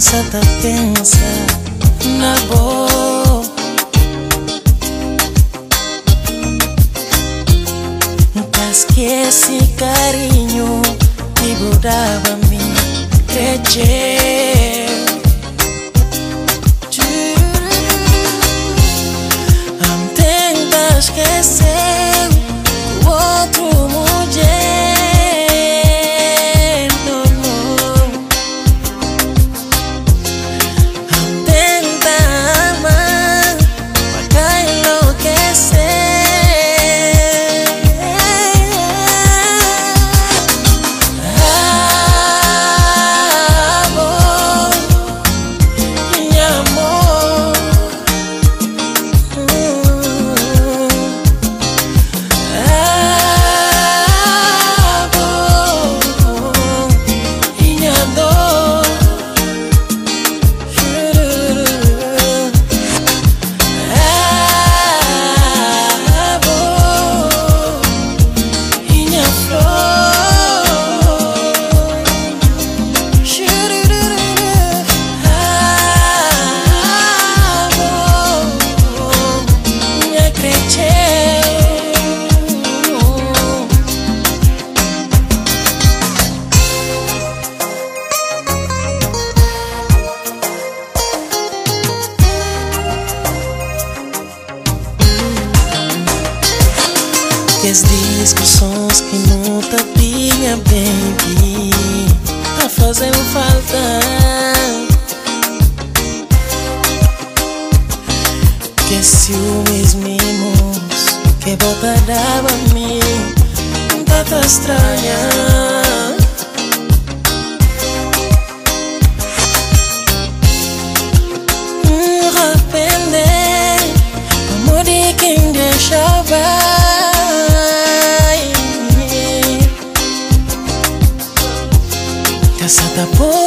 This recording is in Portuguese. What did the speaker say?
Santa pensa na boa, nunca esquece carinho que grudava me creche. Am tenta esquecer o outro mulher. As discussões que nunca tinha, baby, tá fazendo falta. Que ciúmes mimos que bota dava a mim, tanta estranha. Arrepender, amor de quem deixava. Santa Pô